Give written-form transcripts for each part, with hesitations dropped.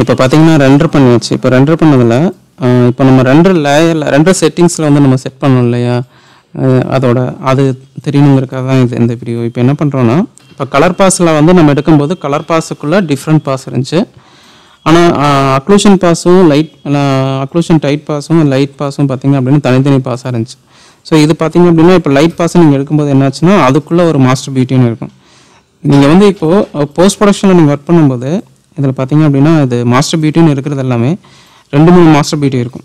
இப்போ பாத்தீங்கன்னா ரெண்டர் பண்ணியாச்சு. இப்போ ரெண்டர் பண்ணதுல இப்போ நம்ம ரெண்டர் லேயர்ல ரெண்டர் செட்டிங்ஸ்ல வந்து நம்ம செட் பண்ணோம் இல்லையா, அதோட அது தெரியணுங்கிறதுக்காக தான் இது இந்த வீடியோ. இப்போ என்ன பண்றோம்னா, இப்போ கலர் பாஸ்ல வந்து நம்ம எடுக்கும்போது கலர் பாஸுக்குள்ள டிஃப்ரெண்ட் பாஸ் இருந்துச்சு. ஆனால் அக்ளூஷன் பாஸும் லைட் அக்ளூஷன் டைட் பாஸும் லைட் பாஸும் பார்த்தீங்க அப்படின்னா தனித்தனி பாஸாக இருந்துச்சு. ஸோ இது பார்த்தீங்க அப்படின்னா இப்போ லைட் பாஸை நீங்கள் எடுக்கும்போது என்னாச்சுன்னா அதுக்குள்ளே ஒரு மாஸ்டர் பியூட்டின்னு இருக்கும். நீங்கள் வந்து இப்போது போஸ்ட் ப்ரொடக்ஷனில் நீங்கள் ஒர்க் பண்ணும்போது இதில் பார்த்தீங்க அப்படின்னா இது மாஸ்டர் பியூட்டின்னு இருக்கிறது எல்லாமே 2-3 மாஸ்டர் பியூட்டி இருக்கும்.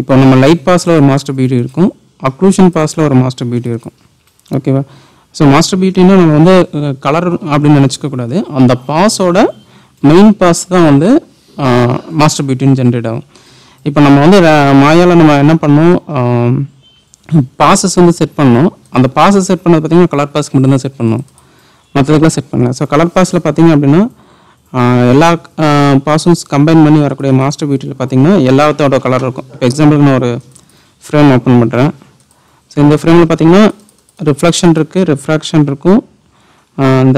இப்போ நம்ம லைட் பாஸில் ஒரு மாஸ்டர் பியூட்டி இருக்கும், அக்ளூஷன் பாஸில் ஒரு மாஸ்டர் பியூட்டி இருக்கும். ஓகேவா? ஸோ மாஸ்டர் பியூட்டின்னா நம்ம வந்து கலர் அப்படின்னு நினச்சிக்கக்கூடாது, அந்த பாஸோட மெயின் பாஸ் தான் வந்து மாஸ்டர் பியூட்டின்னு ஜென்ரேட் ஆகும். இப்போ நம்ம வந்து மாயாவில் நம்ம என்ன பண்ணோம், பாசஸ் வந்து செட் பண்ணோம். அந்த பாசஸ் செட் பண்ணது பார்த்திங்கன்னா கலர் பாஸ்க்கு மட்டும்தான் செட் பண்ணோம், மற்றதுக்கெலாம் செட் பண்ணல. ஸோ கலர் பாஸில் பார்த்திங்க அப்படின்னா எல்லா பாஸும் கம்பைன் பண்ணி வரக்கூடிய மாஸ்டர் பியூட்டியில் பார்த்திங்கன்னா எல்லாத்தோட கலர் இருக்கும். இப்போ எக்ஸாம்பிளுக்கு நான் ஒரு ஃப்ரேம் ஓப்பன் பண்ணுறேன். ஸோ இந்த ஃப்ரேமில் பார்த்திங்கன்னா ரிஃப்ளெக்ஷன் இருக்குது, ரிஃப்ராக்ஷன் இருக்கும்,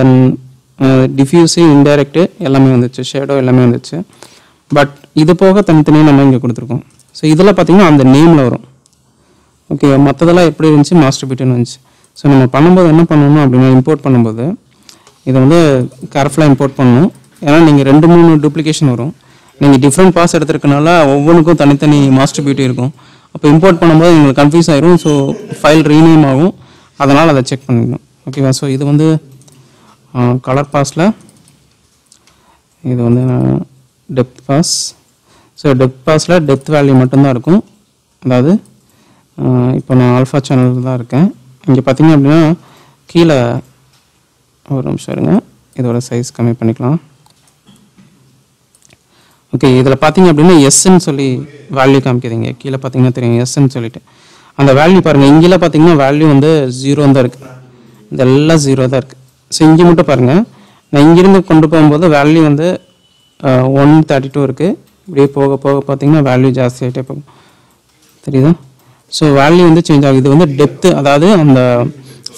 தென் டிஃப்யூசிவ் இன்டைரக்ட்டு எல்லாமே வந்துச்சு, ஷேடோ எல்லாமே வந்துச்சு. பட் இது போக தனித்தனியாக நம்ம இங்கே கொடுத்துருக்கோம். ஸோ இதில் பார்த்திங்கன்னா அந்த நேமில் வரும். ஓகே, மற்றதெல்லாம் எப்படி இருந்துச்சு, மாஸ்டர் பியூட்டின்னு இருந்துச்சு. ஸோ நம்ம பண்ணும்போது என்ன பண்ணணும் அப்படின்னா, இம்போர்ட் பண்ணும்போது இதை வந்து கேர்ஃபுல்லாக இம்போர்ட் பண்ணணும். ஏன்னா நீங்கள் 2-3 டூப்ளிகேஷன் வரும். நீங்கள் டிஃப்ரெண்ட் பாஸ் எடுத்துருக்கனால ஒவ்வொன்றுக்கும் தனித்தனி மாஸ்டர் பியூட்டி இருக்கும். அப்போ இம்போர்ட் பண்ணும்போது உங்களுக்கு கன்ஃபியூஸ் ஆகிடும். ஸோ ஃபைல் ரீநேம் ஆகும், அதனால் அதை செக் பண்ணிக்கணும். ஓகேவா? ஸோ இது வந்து கலர் பாஸில் இது வந்து டெப்த் பாஸ். ஸோ டெப்த் பாஸில் டெப்த் வேல்யூ மட்டும்தான் இருக்கும். அதாவது இப்போ நான் ஆல்ஃபா சேனலில் தான் இருக்கேன். இங்கே பார்த்தீங்க அப்படின்னா கீழே ஒரு நிமிஷம் இருங்க, இதோட சைஸ் கம்மி பண்ணிக்கலாம். ஓகே, இதில் பார்த்தீங்க அப்படின்னா எஸ்ன்னு சொல்லி வேல்யூ காமிக்கிறீங்க. கீழே பார்த்தீங்கன்னா தெரியும் எஸ்ன்னு சொல்லிட்டு அந்த வேல்யூ பாருங்கள். இங்கெல்லாம் பார்த்தீங்கன்னா வேல்யூ வந்து 0 தான் இருக்குது, இதெல்லாம் 0 தான் இருக்குது. ஸோ இங்கே மட்டும் பாருங்கள், நான் இங்கிருந்து கொண்டு போகும்போது வேல்யூ வந்து 132 இருக்குது. இப்படியே போக போக பார்த்தீங்கன்னா வேல்யூ ஜாஸ்தி ஆகிட்டே போகும். தெரியுதா? ஸோ வேல்யூ வந்து சேஞ்ச் ஆகுது. இது வந்து டெப்த்து, அதாவது அந்த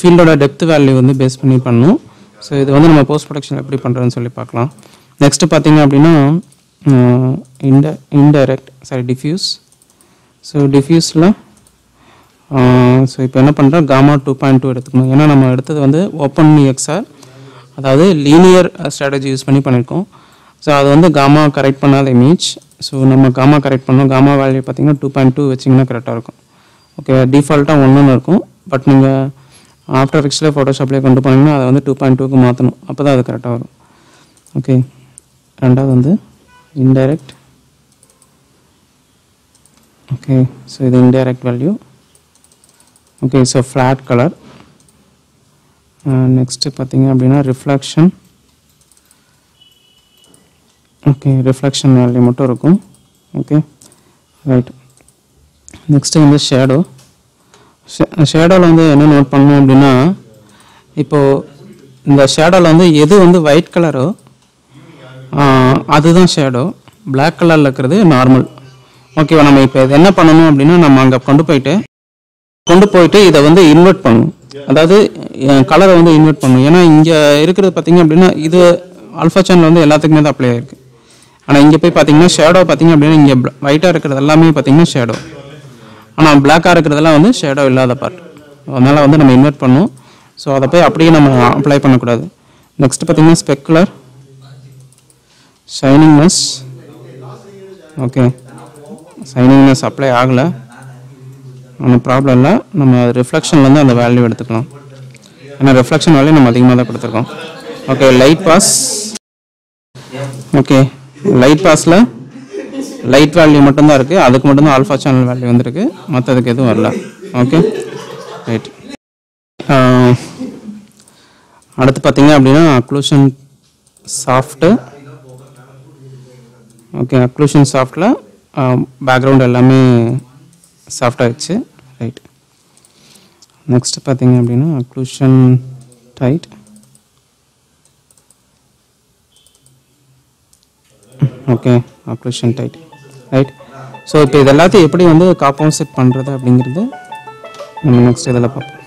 ஃபீல்டோட டெப்த்து வேல்யூ வந்து பேஸ் பண்ணி பண்ணணும். ஸோ இது வந்து நம்ம போஸ்ட் ப்ரொடக்ஷன் எப்படி பண்ணுறதுன்னு சொல்லி பார்க்கலாம். நெக்ஸ்ட்டு பார்த்தீங்க அப்படின்னா டிஃப்யூஸ். ஸோ டிஃப்யூஸில் ஸோ இப்போ என்ன பண்ணுறோம், காமா 2.2 எடுத்துக்கணும். ஏன்னா நம்ம எடுத்தது வந்து ஓப்பன் எக்ஸ்ஆர், அதாவது லீனியர் ஸ்ட்ராட்டஜி யூஸ் பண்ணி பண்ணியிருக்கோம். ஸோ அது வந்து காமா கரெக்ட் பண்ணாத இமேஜ். ஸோ நம்ம காமா கரெக்ட் பண்ணோம். காமா வேல்யூ பார்த்திங்கன்னா 2.2 வச்சிங்கன்னா கரெக்டாக இருக்கும். ஓகே, டிஃபால்ட்டாக 1 இருக்கும். பட் நீங்கள் ஆஃப்டர் எஃபெக்ட்ஸில் ஃபோட்டோஷாப்லேயே கொண்டு போனீங்கன்னா அதை வந்து 2.2க்கு மாற்றணும், அப்போ தான் அது கரெக்டாக வரும். ஓகே, ரெண்டாவது வந்து இன்டைரக்ட். ஓகே, ஸோ இது indirect value. Okay, so flat colour. Next பார்த்தீங்க அப்படின்னா ரிஃப்ளெக்ஷன். ஓகே, ரிஃப்ளெக்ஷன் வேல்யூ மட்டும் இருக்கும். Okay, right. நெக்ஸ்ட்டு வந்து ஷேடோ. ஷேடோவில் வந்து என்ன நோட் பண்ணணும் அப்படின்னா, இப்போது இந்த ஷேடோவில் வந்து எது வந்து ஒயிட் கலரோ அதுதான் ஷேடோ, பிளாக் கலரில் இருக்கிறது நார்மல். ஓகேவா? நம்ம இப்போ இது என்ன பண்ணணும் அப்படின்னா, நம்ம அங்கே கொண்டு போயிட்டு இதை வந்து இன்வெர்ட் பண்ணணும். அதாவது கலரை வந்து இன்வெர்ட் பண்ணணும். ஏன்னா இங்கே இருக்கிறது பார்த்தீங்க அப்படின்னா இது ஆல்ஃபா சேனல் வந்து எல்லாத்துக்குமே தான் அப்ளை ஆகிருக்கு. ஆனால் இங்கே போய் பார்த்தீங்கன்னா ஷேடோ பார்த்தீங்க அப்படின்னா இங்கே ஒயிட்டாக இருக்கிறது எல்லாமே பார்த்தீங்கன்னா ஷேடோ, ஆனால் பிளாக்காக இருக்கிறதெல்லாம் வந்து ஷேடோ இல்லாத பார்ட். அதனால் வந்து நம்ம இன்வெர்ட் பண்ணணும். ஸோ அதை போய் அப்படியே நம்ம அப்ளை பண்ணக்கூடாது. நெக்ஸ்ட் பார்த்தீங்கன்னா specular, shiningness. Okay, shiningness apply ஆகலை, ஒன்றும் ப்ராப்ளம் இல்லை. நம்ம ரிஃப்ளெக்ஷன்லேருந்து அந்த வேல்யூ எடுத்துக்கலாம். ஏன்னா ரிஃப்ளெக்ஷன் வேல்யூ நம்ம அதிகமாக தான் கொடுத்துருக்கோம். Okay, light pass. Okay, light பாஸில் லைட் வேல்யூ மட்டும்தான் இருக்குது, அதுக்கு மட்டும்தான் ஆல்ஃபா சேனல் வேல்யூ வந்துருக்கு, மற்றதுக்கு எதுவும் வரல. Okay, right. அடுத்து பார்த்தீங்க அப்படின்னா அக்ளூஷன் சாஃப்ட்டு. ஓகே, அக்ளூஷன் சாஃப்ட்டில் பேக்ரவுண்ட் எல்லாமே சாஃப்டாகிடுச்சு. ரைட். நெக்ஸ்ட் பார்த்தீங்க அப்படின்னா occlusion tight. Okay, occlusion tight. Right. So இப்போ இது எல்லாத்தையும் எப்படி வந்து காம்பன்சேட் பண்ணுறது அப்படிங்கிறது நம்ம நெக்ஸ்ட் இதில் பார்ப்போம்.